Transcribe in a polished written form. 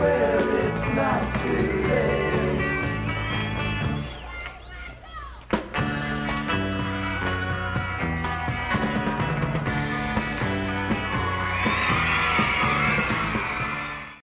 Well, it's not true.